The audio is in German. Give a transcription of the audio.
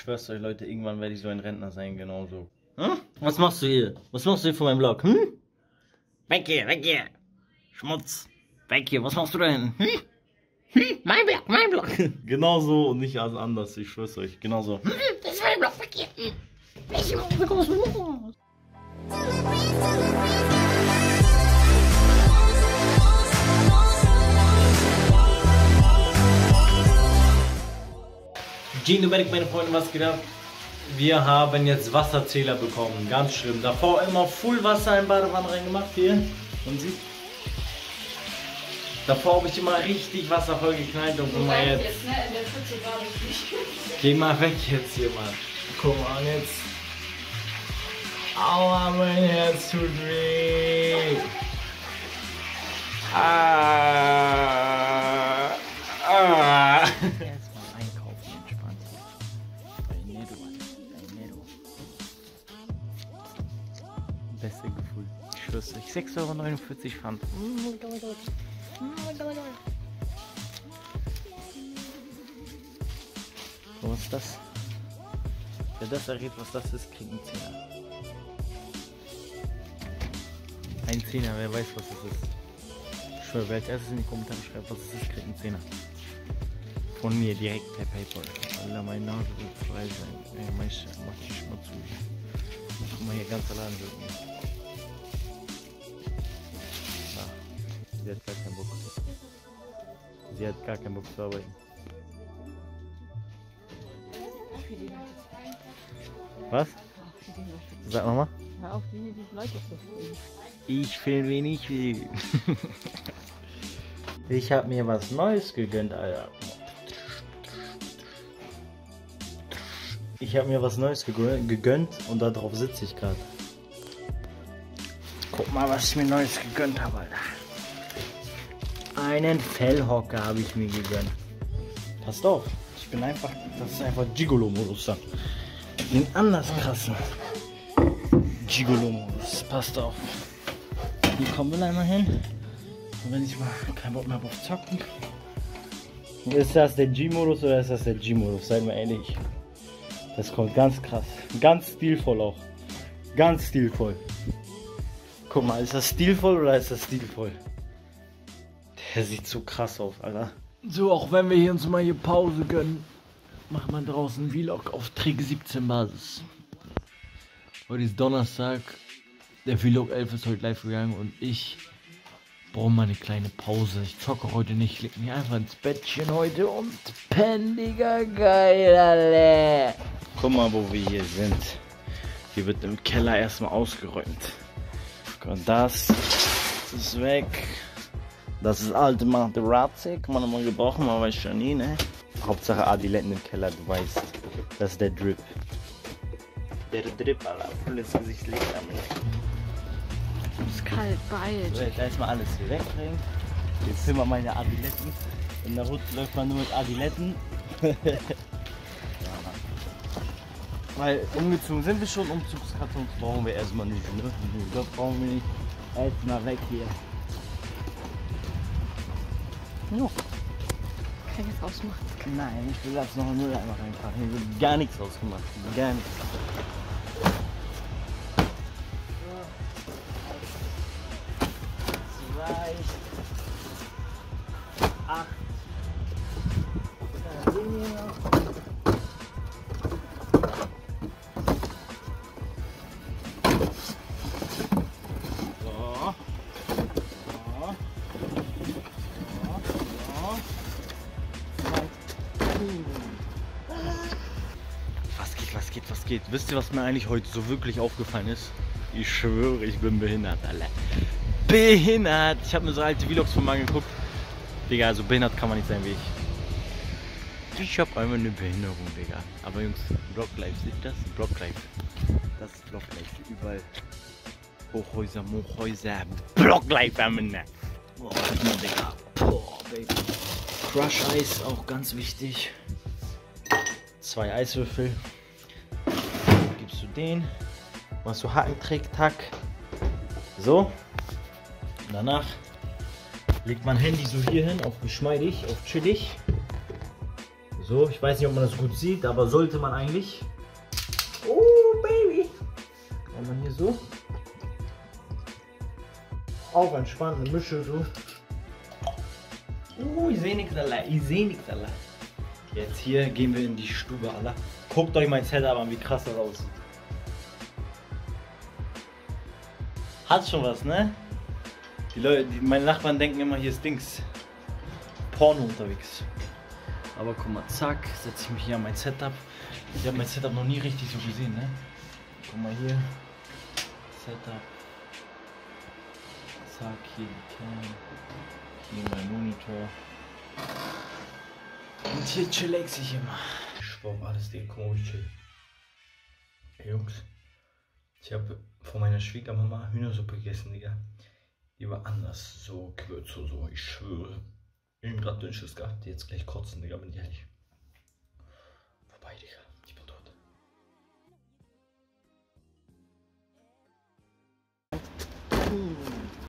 Ich schwör's euch, Leute, irgendwann werde ich so ein Rentner sein, genauso. Hm? Was machst du hier? Was machst du hier von meinem Blog? Hm? Weg hier, weg hier! Schmutz! Weg hier, was machst du da hin? Hm? Hm? Mein Blog, mein Blog! Genauso und nicht als anders, ich schwör's euch, genauso. Hm? Das ist mein Blog, weg hier! Genomeric, meine Freunde, was geht ab? Wir haben jetzt Wasserzähler bekommen, ganz schlimm. Davor immer Full Wasser in Badewanne reingemacht, hier. Und sieht? Davor habe ich immer richtig Wasser voll geknallt und guck mal jetzt. Jetzt ne? In der Pfütze war ich nicht. Geh mal weg jetzt hier, Mann. Guck mal jetzt. Aua, mein Herz tut weh. Ah. Ah. Beste Gefühl. Ich schwör's euch. 6,49 € Pfand. So, was ist das? Wer das errät, was das ist, kriegt einen Zehner. Ein Zehner, wer weiß, was es ist. Ich schwör, wer als erstes in die Kommentare schreibt, was es ist, kriegt einen Zehner. Von mir direkt per Paypal. Alter, mein Nase wird frei sein. Ey, Mensch, mach die Schmutz zu. Guck mal hier, ganz allein wirken. Sie hat gar keinen Bock. Sie hat gar keinen Bock zu arbeiten. Was? Sag nochmal. Hör auf, wie die Leute filmen. Ich filme wenig viel. Ich hab mir was Neues gegönnt, Alter. Ich habe mir was Neues gegönnt und darauf sitze ich gerade. Guck mal, was ich mir Neues gegönnt habe, Alter. Einen Fellhocker habe ich mir gegönnt. Passt auf, ich bin einfach, das ist einfach Gigolo-Modus dann. Den anders krassen Gigolo-Modus, passt auf. Hier kommen wir einmal hin. Und wenn ich mal keinen Bock mehr drauf zocken. Ist das der G-Modus oder ist das der G-Modus? Seid mal ehrlich. Das kommt ganz krass, ganz stilvoll auch, ganz stilvoll. Guck mal, ist das stilvoll oder ist das stilvoll? Der sieht so krass aus, Alter. So, auch wenn wir hier uns mal hier Pause gönnen, macht man draußen Vlog auf Trick 17 Basis. Heute ist Donnerstag, der Vlog 11 ist heute live gegangen und ich brauche mal eine kleine Pause. Ich zocke heute nicht, ich leg mich einfach ins Bettchen heute und penn, Digga, geil, Alter. Guck mal, wo wir hier sind. Hier wird im Keller erstmal ausgeräumt. Und das ist weg. Das ist alte Materazzi. Kann man nochmal gebrauchen, man weiß schon nie, ne? Hauptsache Adiletten im Keller, du weißt. Das ist der Drip. Der Drip, Alter. Voll ins Gesicht legt damit. Ist kalt, beeilt. So, jetzt erstmal alles hier wegbringen. Jetzt sind wir meine Adiletten. In der Hut läuft man nur mit Adiletten. Weil umgezogen sind wir schon, Umzugskartons brauchen wir erstmal nicht, ne? Das brauchen wir nicht. Erstmal weg hier. Jo. Kann ich das ausmachen? Nein, ich will das noch in Müll einmal reinpacken. Hier wird gar nichts ausgemacht. Gar nichts. So. 2, 8. Was geht? Wisst ihr, was mir eigentlich heute so wirklich aufgefallen ist? Ich schwöre, ich bin behindert, Alter. Behindert! Ich habe mir so alte Vlogs von mal geguckt. Digga, also behindert kann man nicht sein wie ich. Ich habe einmal eine Behinderung, Digga. Aber Jungs, Blocklife, seht ihr das? Blocklife. Das ist Blocklife. Überall Hochhäuser, Mochhäuser. Blocklife am Ende. Boah, Digga. Boah, Baby. Crush Eis, auch ganz wichtig. 2 Eiswürfel. Gibst du den. Machst du Hakentrick, Tack. So. Danach legt man Handy so hier hin, auf geschmeidig, auf chillig. So, ich weiß nicht, ob man das gut sieht, aber sollte man eigentlich. Oh, Baby! Kann man hier so. Auch entspannende Mische, so. Ich sehe nichts allein, ich sehe nichts allein. Jetzt hier gehen wir in die Stube, Allah. Guckt euch mein Setup an, wie krass das aussieht. Hat schon was, ne? Die Leute, meine Nachbarn denken immer, hier ist Dings. Porno unterwegs. Aber guck mal, zack, setze ich mich hier an mein Setup. Ich habe mein Setup noch nie richtig so gesehen, ne? Guck mal hier. Setup. Zack, hier die Cam. Hier mein Monitor. Und hier chillax ich immer. Ich schwör auf alles, Digga. Guck mal, wie ich chill. Hey, Jungs. Ich habe von meiner Schwiegermama Hühnersuppe gegessen, Digga. Die war anders. So gewürzt und so. Ich schwöre. Ich hab grad Dünnschiss gehabt. Jetzt gleich kotzen, Digga. Bin ich ehrlich. Vorbei, Digga. Ich bin tot.